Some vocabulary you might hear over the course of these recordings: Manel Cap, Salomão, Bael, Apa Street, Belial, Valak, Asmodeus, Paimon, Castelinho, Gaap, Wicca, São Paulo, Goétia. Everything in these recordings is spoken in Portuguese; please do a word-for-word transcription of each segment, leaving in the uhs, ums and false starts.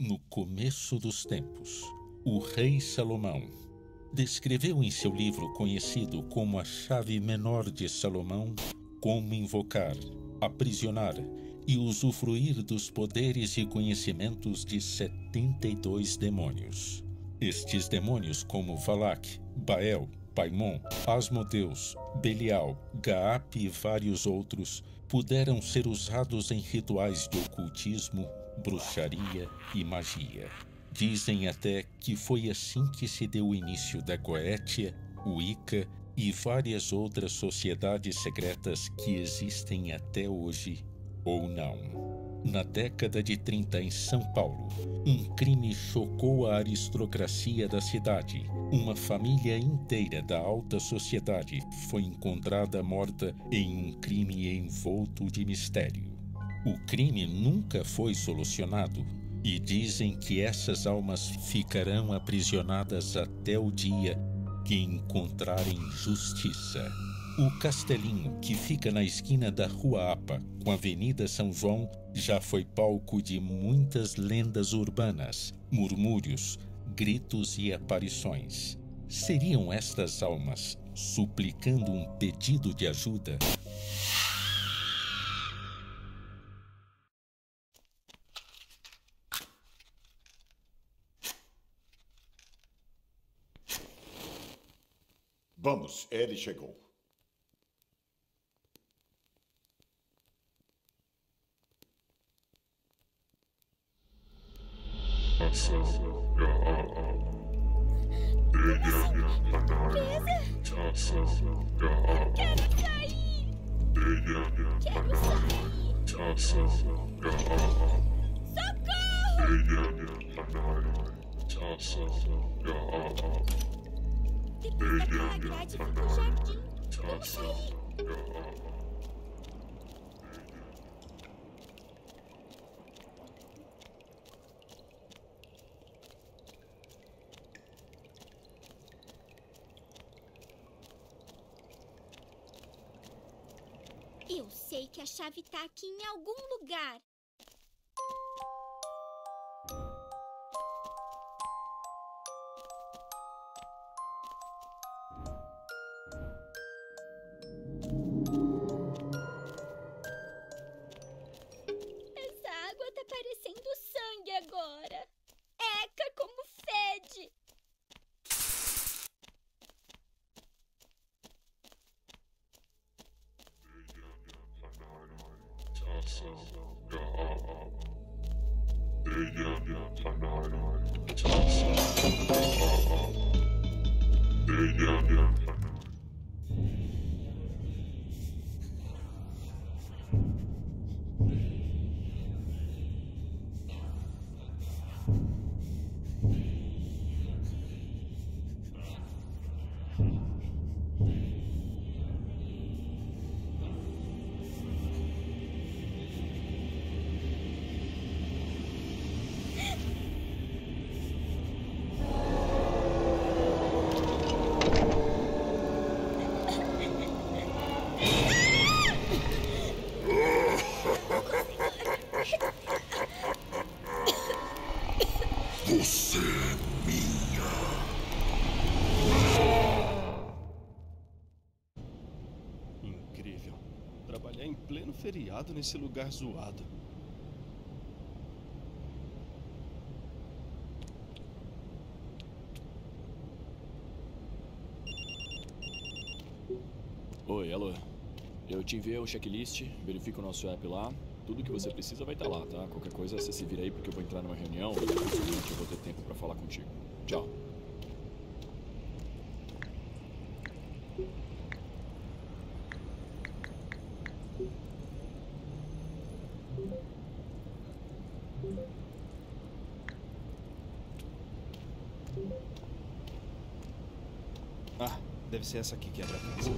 No começo dos tempos, o rei Salomão descreveu em seu livro conhecido como a chave menor de Salomão como invocar, aprisionar e usufruir dos poderes e conhecimentos de setenta e dois demônios. Estes demônios como Valak, Bael, Paimon, Asmodeus, Belial, Gaap e vários outros puderam ser usados em rituais de ocultismo, bruxaria e magia. Dizem até que foi assim que se deu o início da Goétia, Wicca e várias outras sociedades secretas que existem até hoje, ou não. Na década de trinta, em São Paulo, um crime chocou a aristocracia da cidade. Uma família inteira da alta sociedade foi encontrada morta em um crime envolto de mistério. O crime nunca foi solucionado e dizem que essas almas ficarão aprisionadas até o dia que encontrarem justiça. O Castelinho, que fica na esquina da Rua Apa com a Avenida São João, já foi palco de muitas lendas urbanas, murmúrios, gritos e aparições. Seriam estas almas suplicando um pedido de ajuda? Vamos, ele chegou. Eu sei que a chave tá aqui em algum lugar. Feriado nesse lugar zoado. Oi, alô. Eu te enviei o checklist, verifica o nosso app lá. Tudo que você precisa vai estar lá, tá? Qualquer coisa você se vira aí porque eu vou entrar numa reunião e eu vou ter tempo pra falar contigo. Tchau. Ah, deve ser essa aqui que abre a casa.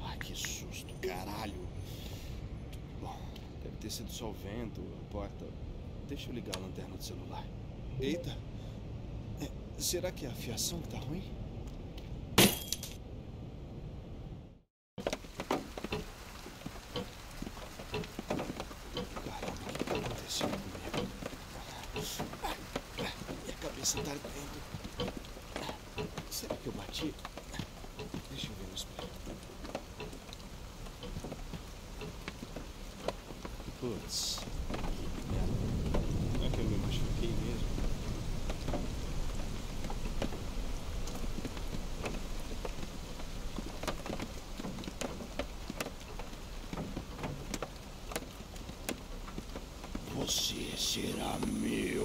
Ai, que susto, caralho. Bom, deve ter sido só o vento, a porta. Deixa eu ligar a lanterna do celular. Eita! É, será que a fiação tá ruim? Será meu.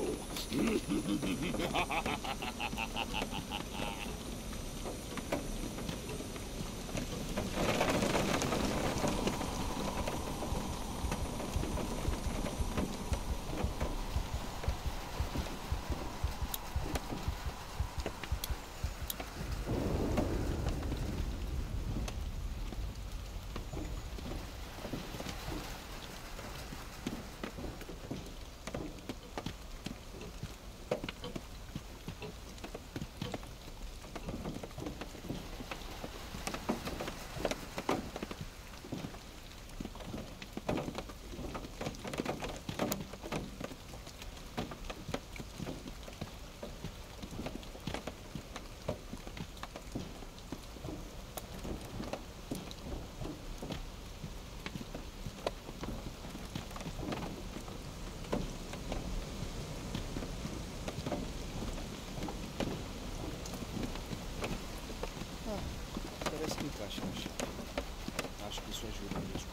Acho que isso ajuda mesmo.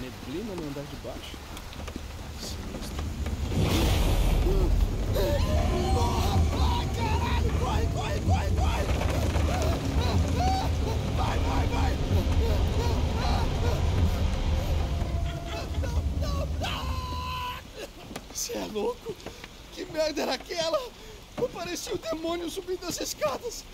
Neblina no andar de baixo? Ai, caralho! Corre, corre, corre, corre! Vai, vai, vai! Não, não, não! Você é louco? Que merda era aquela? Parecia o demônio subindo as escadas.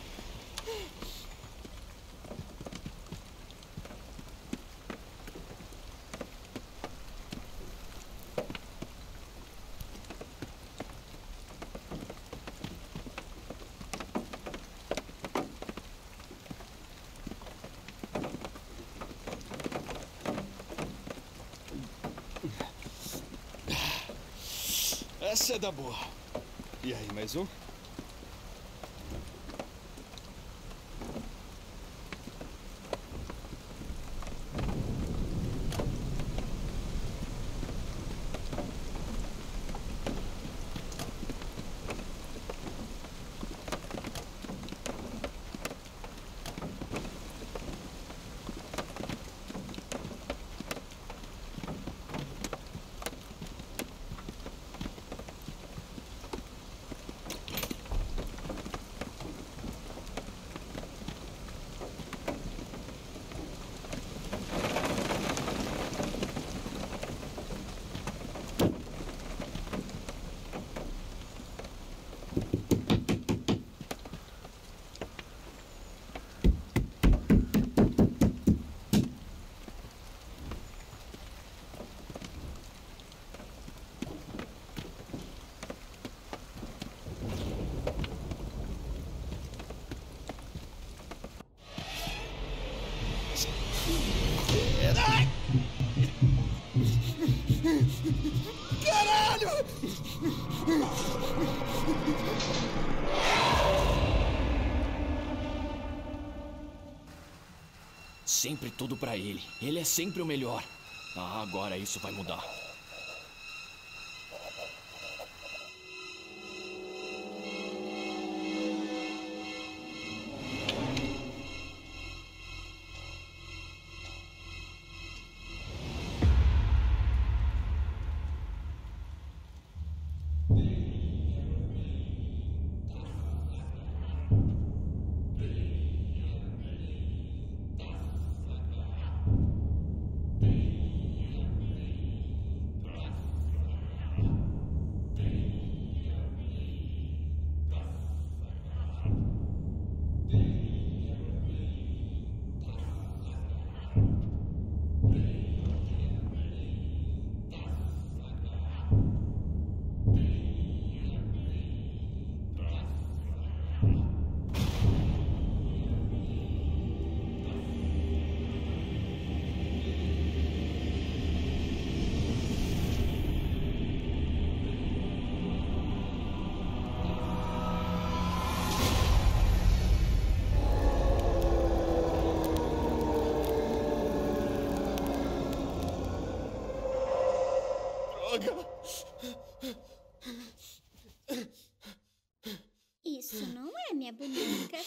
Essa é da boa. E aí, mais um? Sempre tudo pra ele. Ele é sempre o melhor. Ah, agora isso vai mudar. droga! Isso não é minha boneca.